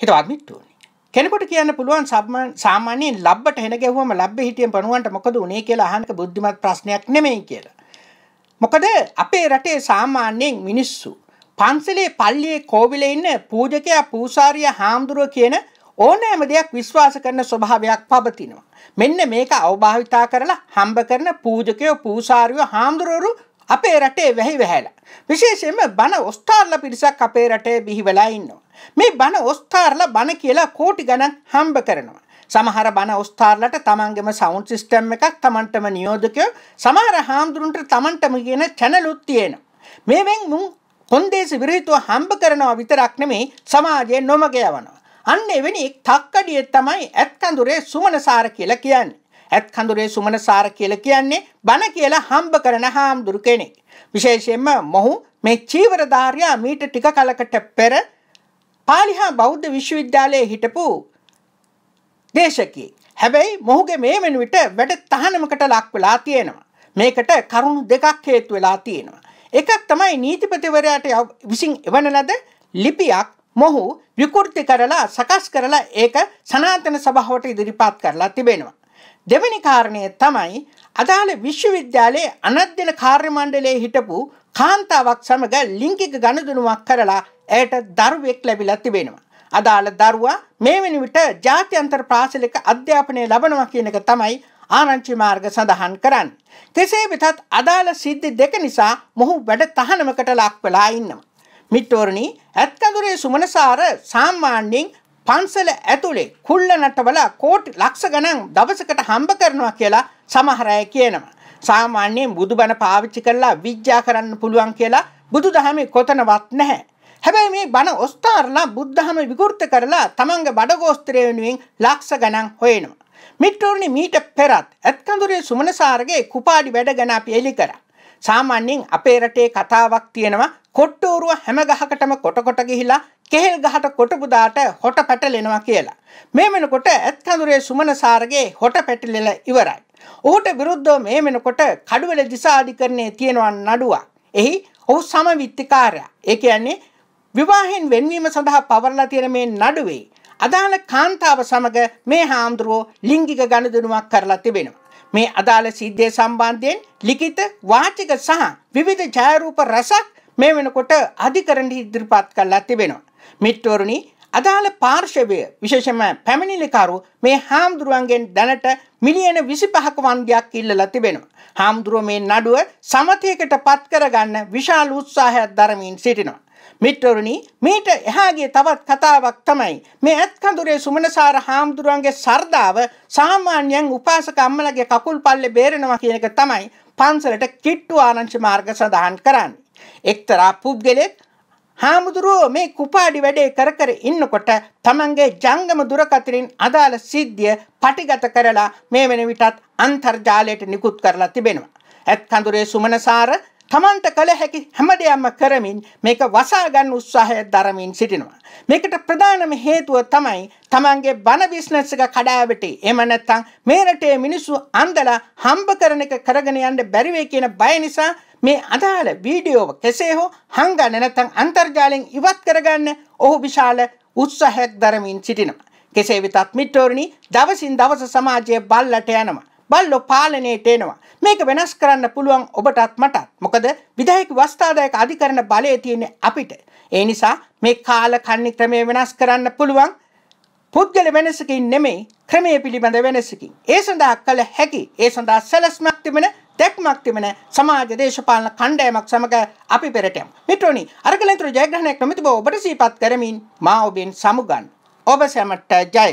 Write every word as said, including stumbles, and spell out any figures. හිතවත්මිට උනේ කෙනෙකුට කියන්න පුළුවන් සාමාන්‍යයෙන් ලබ්බට හෙන ගැහුවම ලබ්බේ හිටියන් පණුවන්ට මොකද උනේ කියලා අහන්නක බුද්ධිමත් ප්‍රශ්නයක් නෙමෙයි කියලා. මොකද අපේ රටේ සාමාන්‍යයෙන් මිනිස්සු පන්සලේ පල්ලියේ කෝවිලේ ඉන්න පූජකයා පූසාරියා හාමුදුරුවෝ කියන ඕනෑම දෙයක් විශ්වාස කරන ස්වභාවයක් පවතිනවා. මෙන්න මේක අවබෝධිතා කරලා හම්බ කරන පූජකයෝ පූසාරියෝ හාමුදුරුවෝ අපේ රටේ වැහි වැහැලා. විශේෂයෙන්ම බණ ඔස්තාරලා පිරිසක් අපේ රටේ බිහිවලා ඉන්නවා. මේ බණ ඔස්තාරලා බණ කියලා කෝටි ගණන් හම්බ කරනවා. සමහර බණ ඔස්තාරලට තමන්ගේම සවුන්ඩ් සිස්ටම් එකක් තමන්ටම නියෝජකයෝ සමහර හාමුදුරුන්ට තමන්ටම කියන channel උත් තියෙනවා. මේවෙන් මුන් කොන්දේසි විරහිතව හම්බ කරනවා විතරක් නෙමෙයි සමාජයේ නොමග යවනවා. අන්න එවැනි එක් තක්කඩිය තමයි ඇත්කඳුරේ සුමනසාර කියලා කියන්නේ. ඇත්කඳුරේ සුමනසාර කියලා කියන්නේ බණ කියලා හම්බ කරන හාමුදුරු කෙනෙක්. විශේෂයෙන්ම මොහු මේ චීවරධාරියා මීට ටික කලකට පෙර පාලි හා බෞද්ධ විශ්වවිද්‍යාලයේ හිටපු දේශකයෙක්. හැබැයි මොහුගේ මේ වෙනුවට වැඩ තහනමකට ලක් වෙලා තියෙනවා. මේකට කරුණු දෙකක් හේතු වෙලා තියෙනවා. එකක් තමයි නීතිපතිවරයාට විසින් එවන ලද ලිපියක් මොහු විකෘති කරලා සකස් කරලා ඒක සනාතන සභාවට ඉදිරිපත් කරලා තිබෙනවා. දෙවෙනි කාරණය තමයි අදාළ විශ්වවිද්‍යාලයේ අනධ්‍යන කාර්ය මණ්ඩලයේ හිටපු කාන්තාවක් සමග ලිංගික ගනුදෙනුවක් කරලා ඇයට දරුවෙක් ලැබිලා තිබෙනවා. අදාළ දරුවා මේ වෙනි විට ජාත්‍යන්තර පාසලක අධ්‍යාපනය ලබනවා කියන එක තමයි ආරංචි මාර්ග සඳහන් කරන්නේ. කෙසේ වෙතත් අදාළ සිද්ධි දෙක නිසා මොහු වැඩ තහනමකට ලක් වෙලා ඉන්නවා. මිත්‍රෝනි ඇත්කඳුරේ සුමනසාර සාමාන්‍යයෙන් පන්සල ඇතුලේ කුල්ල නටවල කෝටි ලක්ෂ ගණන් දවසකට හම්බ කරනවා කියලා සමහර අය කියනවා. සාමාන්‍යයෙන් බුදුබණ පාවිච්චි කරලා විද්‍යා කරන්න පුළුවන් කියලා බුදුදහමේ කොතනවත් නැහැ. හැබැයි මේ බණ ඔස්තාරලා බුද්ධහම විකෘත කරලා තමන්ගේ බඩගෝස්තරය වෙනුවෙන් ලක්ෂ ගණන් හොයනවා. මිත්‍රෝනි මීට පෙරත් ඇත්කඳුරේ සුමනසාරගේ කුපාඩි වැඩ ගැන අපි එලි කරා. සාමාන්‍යයෙන් අපේ රටේ කතාවක් තියෙනවා කොට්ටෝරුව හැම ගහකටම කොට කොට ගිහිලා කෙහෙල් ගහට කොටපු දාට හොට පැටලෙනවා කියලා. මේ වෙනකොට ඇත්කඳුරේ සුමනසාරගේ හොට පැටලෙලා ඉවරයි. ඔහුට විරුද්ධව මේ වෙනකොට කඩුවෙල දිසාධිකරණයේ තියෙනවා නඩුවක්. එහි ඔහු සමවිත්තිකාරයා. ඒ කියන්නේ විවාහයෙන් වෙන්වීම සඳහා පවරලා තියෙන මේ නඩුවේ අදාළ කාන්තාව සමග මේ හාමුදුරුවෝ ලිංගික ගනුදෙනුවක් කරලා තිබෙනවා. මේ අදාළ සිද්ධිය සම්බන්ධයෙන් ලිඛිත වාචික සහ විවිධ ඡායාරූප රසක් මේ වෙනකොට අධිකරණයේ ඉදිරිපත් කරලා තිබෙනවා. මිත්‍රවරුනි අදාළ පාර්ශවය විශේෂයෙන්ම පැමිණිලිකරු මේ හාමුදුරුවන්ගෙන් දැනට මිලියන විසිපහක වන්දියක් ඉල්ලලා තිබෙනවා. හාමුදුරුවෝ මේ නඩුව සමතයකටපත් කරගන්න විශාල උත්සාහයක් දරමින් සිටිනවා. මිත්‍රවරුනි මේට එහා ගිය තවත් කතාවක් තමයි මේ ඇත්කඳුරේ සුමනසාර හාමුදුරුවන්ගේ සර්දාව සාමාන්‍යයෙන් උපාසක අම්මලගේ කකුල් පල්ලේ බේරෙනවා කියන එක තමයි පන්සලට කිට්ටු ආරංචි මාර්ග සඳහන් කරන්නේ. එක්තරා පුද්ගලෙක් හාමුදුරුවෝ මේ කුපාඩි වැඩේ කර කර ඉන්නකොට තමන්ගේ ජංගම දුරකථනින් අදාළ සිද්ධිය පටිගත කරලා මේ වෙන විටත් අන්තර්ජාලයට නිකුත් කරලා තිබෙනවා. ඇත්කඳුරේ සුමනසාර තමන්ට කළ හැකි හැම දෙයක්ම කරමින් මේක වසා ගන්න උත්සාහය දරමින් සිටිනවා. මේකට ප්‍රධානම හේතුව තමයි තමන්ගේ බණ බිස්නස් එක කඩා වැටේ. එහෙම නැත්නම් මේ රටේ මිනිස්සු අන්දලා හම්බ කරන එක කරගෙන යන්න බැරි වෙයි කියන බය නිසා මේ අදාළ වීඩියෝව කෙසේ හෝ හංගන්න නැත්නම් අන්තර්ජාලයෙන් ඉවත් කරගන්න ඔහු විශාල උත්සාහයක් දරමින් සිටිනවා. කෙසේ වෙතත් මිත්‍රෝනි දවසින් දවස සමාජයේ බල්ලට යනවා. බල්ලෝ පාලනයට එනවා. මේක වෙනස් කරන්න පුළුවන් ඔබටත් මටත්. මොකද විධායක වස්තාදායක අධිකරණ බලය තියෙන්නේ අපිට. ඒ නිසා මේ කාල කන්නි ක්‍රමය වෙනස් කරන්න පුළුවන් පුද්ගල වෙනසකින් නෙමෙයි ක්‍රමයේ පිළිබඳ වෙනසකින්. ඒ සඳහා කළ හැකි ඒ සඳහා සැලැස්මක් තිබෙන දැක්මක් තිබෙන සමාජ දේශපාලන කණ්ඩායමක් සමග අපි පෙරට යමු. මිත්‍රෝනි අරගලන්තර ජයග්‍රහණයක් නොමැති බව ඔබට සිහිපත් කරමින් මා ඔබෙන් සමුගන්. ඔබ සැමට ජය.